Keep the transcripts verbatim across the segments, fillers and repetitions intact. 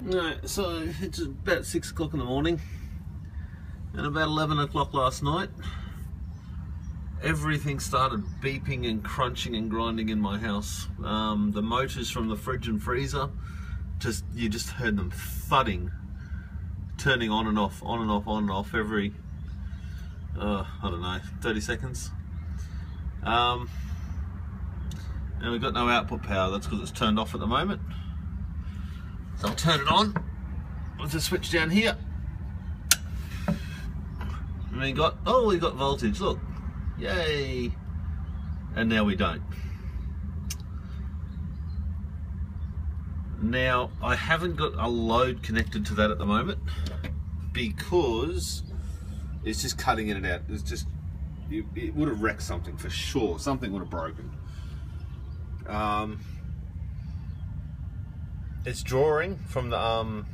Right, so it's about six o'clock in the morning, and about eleven o'clock last night, everything started beeping and crunching and grinding in my house. Um, the motors from the fridge and freezer, just you just heard them thudding, turning on and off, on and off, on and off every, uh, I don't know, thirty seconds. Um, and we've got no output power. That's because it's turned off at the moment. So I'll turn it on with the switch down here. And we got, oh, we got voltage, look. Yay. And now we don't. Now, I haven't got a load connected to that at the moment because it's just cutting in and out. It's just, it, it would have wrecked something for sure. Something would have broken. Um, It's drawing from the um,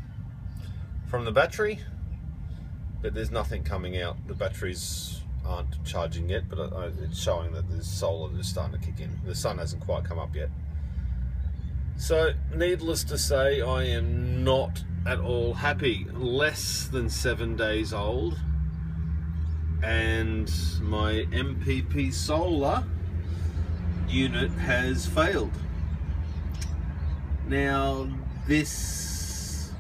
from the battery, but there's nothing coming out. The batteries aren't charging yet, but it's showing that the solar is starting to kick in. The sun hasn't quite come up yet. So, needless to say, I am not at all happy. Less than seven days old, and my M P P Solar unit has failed. Now, this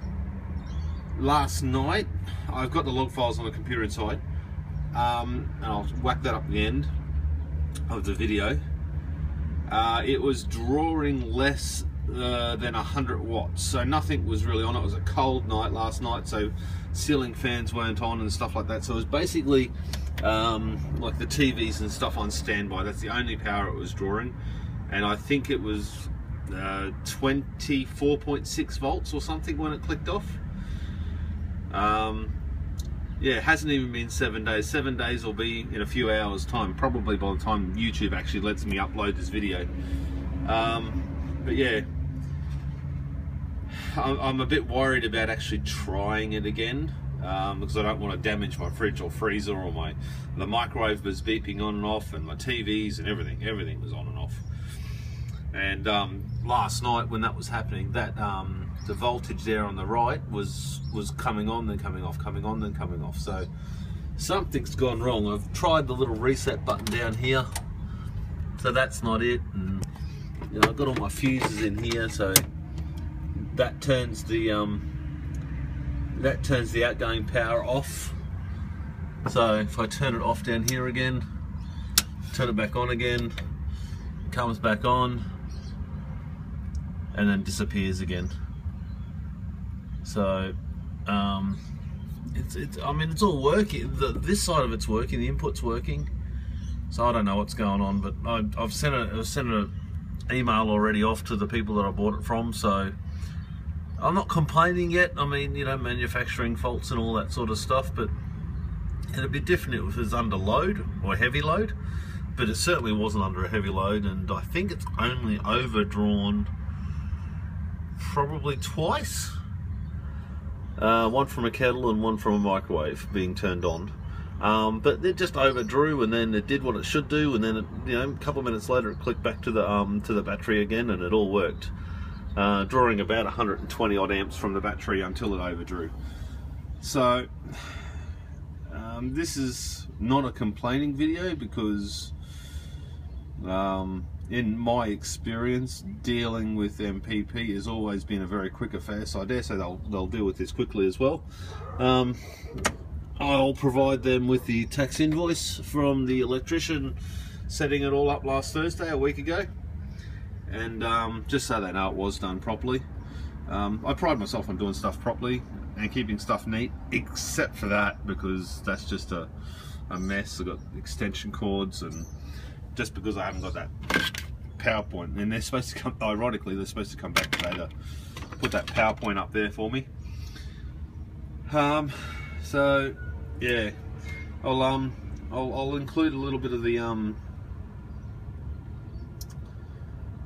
last night, I've got the log files on the computer inside, um, and I'll whack that up at the end of the video. Uh, it was drawing less uh, than one hundred watts, so nothing was really on. It was a cold night last night, so ceiling fans weren't on and stuff like that, so it was basically um, like the T Vs and stuff on standby. That's the only power it was drawing, and I think it was Uh, twenty-four point six volts or something when it clicked off. Um, yeah, it hasn't even been seven days. Seven days will be in a few hours time, probably by the time YouTube actually lets me upload this video. Um, but yeah, I'm a bit worried about actually trying it again um, because I don't want to damage my fridge or freezer or my the microwave was beeping on and off, and my T Vs and everything. Everything was on and off. And um, last night when that was happening, that um, the voltage there on the right was was coming on, then coming off, coming on, then coming off. So something's gone wrong. I've tried the little reset button down here, so that's not it. And you know, I've got all my fuses in here, so that turns the um, that turns the outgoing power off. So if I turn it off down here again, turn it back on again, it comes back on. And then disappears again. So, um, it's it's. I mean, it's all working. The, this side of it's working. The input's working. So I don't know what's going on, but I, I've sent a I've sent an email already off to the people that I bought it from. So I'm not complaining yet. I mean, you know, manufacturing faults and all that sort of stuff. But it'd be different if it was under load or heavy load. But it certainly wasn't under a heavy load, and I think it's only overdrawn probably twice, uh, one from a kettle and one from a microwave being turned on, um, but it just overdrew, and then it did what it should do, and then it, you know, a couple of minutes later it clicked back to the um, to the battery again, and it all worked, uh, drawing about one hundred twenty odd amps from the battery until it overdrew. So um, this is not a complaining video because um, in my experience, dealing with M P P has always been a very quick affair, so I dare say they'll, they'll deal with this quickly as well. Um, I'll provide them with the tax invoice from the electrician setting it all up last Thursday, a week ago, and um, just so they know it was done properly. Um, I pride myself on doing stuff properly and keeping stuff neat, except for that, because that's just a, a mess. I've got extension cords, and just because I haven't got that PowerPoint, and they're supposed to come, ironically, they're supposed to come back today to put that PowerPoint up there for me. Um, so yeah, I'll um, I'll, I'll include a little bit of the um,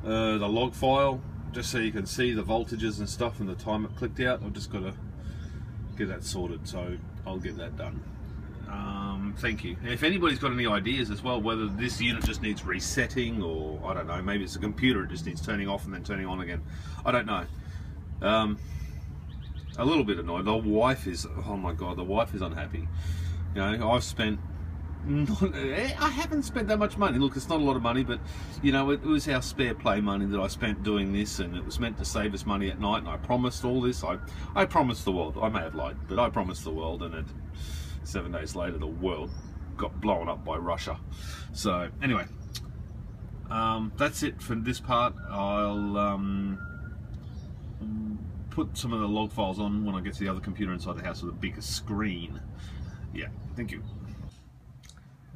uh, the log file just so you can see the voltages and stuff and the time it clicked out. I've just got to get that sorted, so I'll get that done. Um, thank you. If anybody's got any ideas as well, whether this unit just needs resetting, or I don't know, maybe it's a computer, it just needs turning off and then turning on again, I don't know. Um, a little bit annoyed. The wife is, oh my God, the wife is unhappy. You know, I've spent, not, I haven't spent that much money. Look, it's not a lot of money, but you know, it was our spare play money that I spent doing this, and it was meant to save us money at night, and I promised all this. I, I promised the world. I may have lied, but I promised the world, and it, seven days later, the world got blown up by Russia. So anyway, um, that's it for this part. I'll um, put some of the log files on when I get to the other computer inside the house with a bigger screen. Yeah, thank you.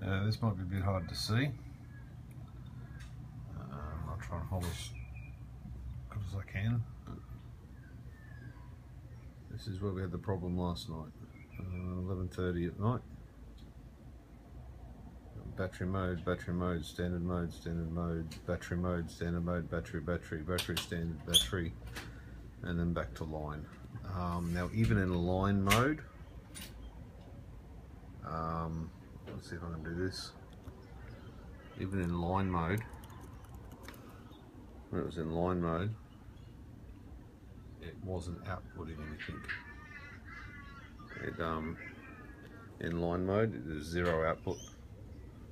Uh, this might be a bit hard to see. Um, I'll try and hold as good as I can. This is where we had the problem last night, uh, eleven thirty at night. Battery mode, battery mode, standard mode, standard mode, battery mode, standard mode, battery, battery, battery, standard, battery, and then back to line. Um, now, even in line mode, um, let's see if I can do this. Even in line mode, when it was in line mode, it wasn't outputting anything. It, um, in line mode, there's zero output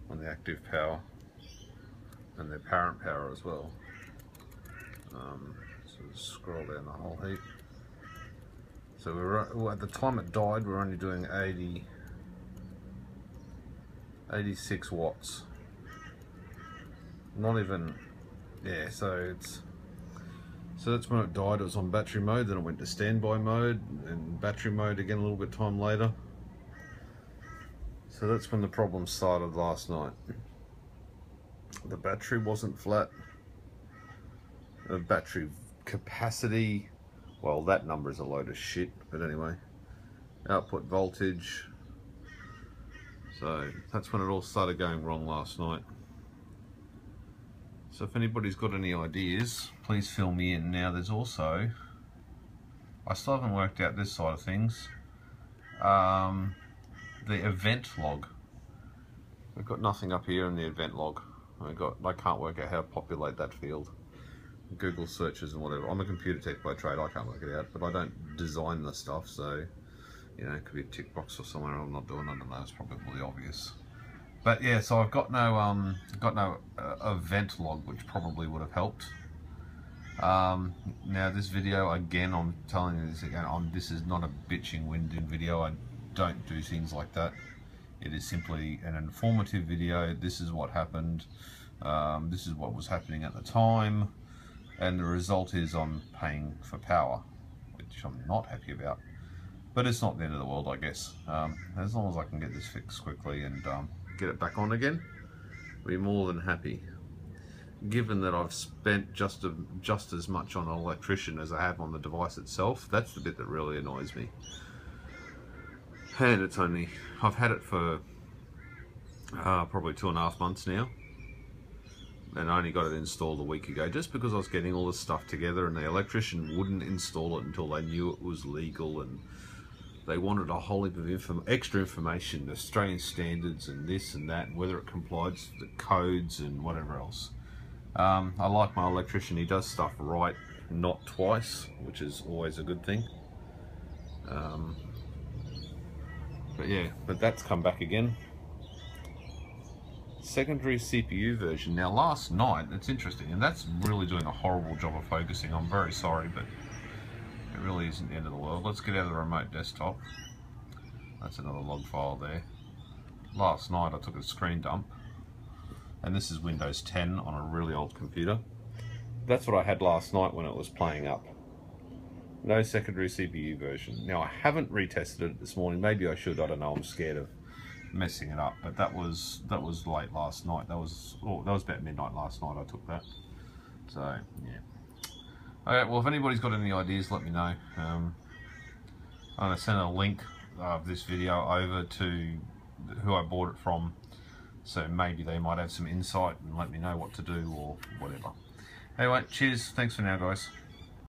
on the active power and the apparent power as well. Um, so scroll down the whole heap. So we're, at the time it died, we're only doing eighty, eighty-six watts. Not even, yeah. So it's so that's when it died. It was on battery mode. Then it went to standby mode and battery mode again a little bit of time later. So that's when the problem started last night. The battery wasn't flat. The battery capacity, well, that number is a load of shit, but anyway. Output voltage. So that's when it all started going wrong last night. So if anybody's got any ideas, please fill me in. Now there's also, I still haven't worked out this side of things. Um, The event log. We've got nothing up here in the event log. I got. I can't work out how to populate that field. Google searches and whatever. I'm a computer tech by trade. I can't work it out, but I don't design the stuff, so you know, it could be a tick box or somewhere I'm not doing. I don't know. It's probably obvious. But yeah, so I've got no um, got no uh, event log, which probably would have helped. Um, now this video again. I'm telling you this again. I'm. This is not a bitching, whinging video. I don't do things like that. It is simply an informative video. This is what happened. Um, this is what was happening at the time, and the result is I'm paying for power, which I'm not happy about. But it's not the end of the world, I guess. Um, as long as I can get this fixed quickly and um, get it back on again, I'll be more than happy. Given that I've spent just a, just as much on an electrician as I have on the device itself, that's the bit that really annoys me. And it's only, I've had it for uh, probably two and a half months now, and I only got it installed a week ago just because I was getting all this stuff together, and the electrician wouldn't install it until they knew it was legal, and they wanted a whole heap of inform extra information, Australian standards and this and that, and whether it complies to the codes and whatever else. Um, I like my electrician, he does stuff right, not twice, which is always a good thing. Um, But yeah, but that's come back again. Secondary C P U version. Now last night, it's interesting, and that's really doing a horrible job of focusing. I'm very sorry, but it really isn't the end of the world. Let's get out of the remote desktop. That's another log file there. Last night I took a screen dump, and this is Windows ten on a really old computer. That's what I had last night when it was playing up. No secondary C P U version. Now I haven't retested it this morning. Maybe I should. I don't know. I'm scared of messing it up. But that was that was late last night. That was oh, that was about midnight last night. I took that. So yeah. Okay. Well, if anybody's got any ideas, let me know. Um, I'm gonna send a link of this video over to who I bought it from. So maybe they might have some insight and let me know what to do or whatever. Anyway, cheers. Thanks for now, guys.